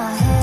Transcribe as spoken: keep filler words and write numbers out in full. my head.